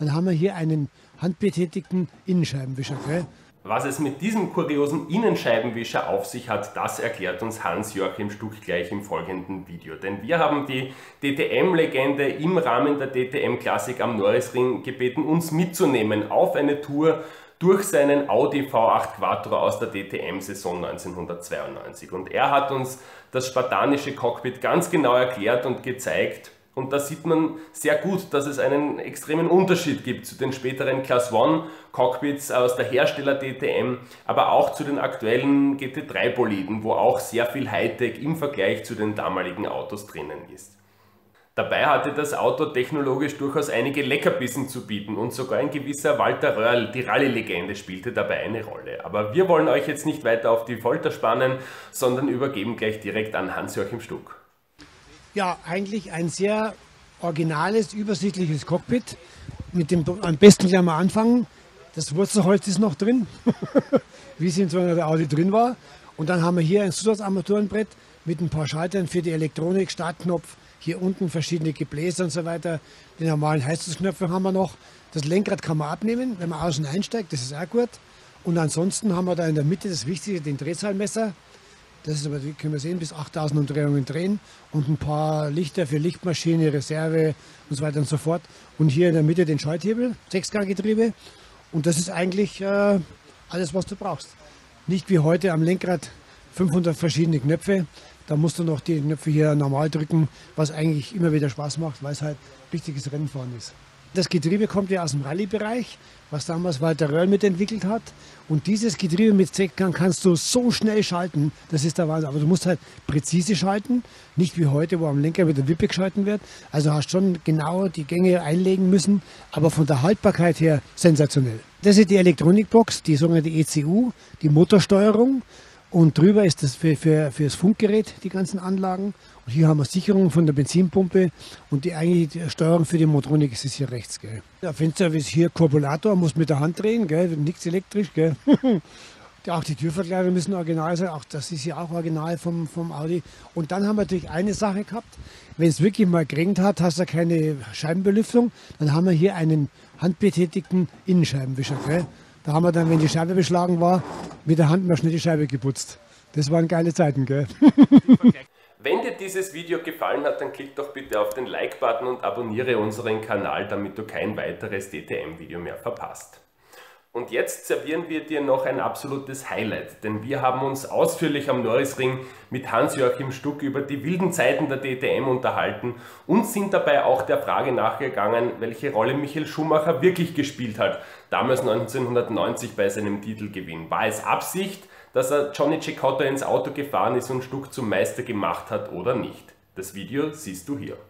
dann haben wir hier einen handbetätigten Innenscheibenwischer. Gell? Was es mit diesem kuriosen Innenscheibenwischer auf sich hat, das erklärt uns Hans-Joachim Stuck gleich im folgenden Video. Denn wir haben die DTM-Legende im Rahmen der DTM-Klassik am Norrisring gebeten, uns mitzunehmen auf eine Tour durch seinen Audi V8 Quattro aus der DTM-Saison 1992. Und er hat uns das spartanische Cockpit ganz genau erklärt und gezeigt. Und da sieht man sehr gut, dass es einen extremen Unterschied gibt zu den späteren Class 1 Cockpits aus der Hersteller DTM, aber auch zu den aktuellen GT3 Boliden, wo auch sehr viel Hightech im Vergleich zu den damaligen Autos drinnen ist. Dabei hatte das Auto technologisch durchaus einige Leckerbissen zu bieten und sogar ein gewisser Walter Röhrl, die Rallye-Legende, spielte dabei eine Rolle. Aber wir wollen euch jetzt nicht weiter auf die Folter spannen, sondern übergeben gleich direkt an Hans-Joachim Stuck. Ja, eigentlich ein sehr originales, übersichtliches Cockpit. Mit dem am besten gleich mal anfangen. Das Wurzelholz ist noch drin, wie es in so einer Audi drin war. Und dann haben wir hier ein Zusatzarmaturenbrett mit ein paar Schaltern für die Elektronik, Startknopf, hier unten verschiedene Gebläse und so weiter. Die normalen Heizungsknöpfe haben wir noch. Das Lenkrad kann man abnehmen, wenn man außen einsteigt, das ist auch gut. Und ansonsten haben wir da in der Mitte das Wichtige, den Drehzahlmesser. Das ist aber, können wir sehen, bis 8000 Umdrehungen drehen und ein paar Lichter für Lichtmaschine, Reserve und so weiter und so fort. Und hier in der Mitte den Schalthebel, 6-Gang-Getriebe. Und das ist eigentlich alles, was du brauchst. Nicht wie heute am Lenkrad 500 verschiedene Knöpfe. Da musst du noch die Knöpfe hier normal drücken, was eigentlich immer wieder Spaß macht, weil es halt richtiges Rennfahren ist. Das Getriebe kommt ja aus dem Rallye-Bereich, was damals Walter Röhrl mitentwickelt hat. Und dieses Getriebe mit Z-Gang kannst du so schnell schalten, das ist der Wahnsinn. Aber du musst halt präzise schalten, nicht wie heute, wo am Lenker mit der Wippe geschalten wird. Also hast schon genau die Gänge einlegen müssen, aber von der Haltbarkeit her sensationell. Das ist die Elektronikbox, die sogenannte ECU, die Motorsteuerung. Und drüber ist das für das Funkgerät, die ganzen Anlagen. Und hier haben wir Sicherung von der Benzinpumpe und die eigentliche Steuerung für die Motronik ist hier rechts. Gell. Der Fensterservice hier, Karburator, muss mit der Hand drehen, gell, nichts elektrisch. Gell. Auch die Türverkleidungen müssen original sein, auch das ist ja auch original vom Audi. Und dann haben wir natürlich eine Sache gehabt, wenn es wirklich mal geregnet hat, hast du keine Scheibenbelüftung, dann haben wir hier einen handbetätigten Innenscheibenwischer. Gell. Da haben wir dann, wenn die Scheibe beschlagen war, mit der Hand mal schnell die Scheibe geputzt. Das waren geile Zeiten, gell? Wenn dir dieses Video gefallen hat, dann klick doch bitte auf den Like-Button und abonniere unseren Kanal, damit du kein weiteres DTM-Video mehr verpasst. Und jetzt servieren wir dir noch ein absolutes Highlight, denn wir haben uns ausführlich am Norrisring mit Hans-Joachim Stuck über die wilden Zeiten der DTM unterhalten und sind dabei auch der Frage nachgegangen, welche Rolle Michael Schumacher wirklich gespielt hat, damals 1990 bei seinem Titelgewinn. War es Absicht, dass er Johnny Cicotto ins Auto gefahren ist und Stuck zum Meister gemacht hat oder nicht? Das Video siehst du hier.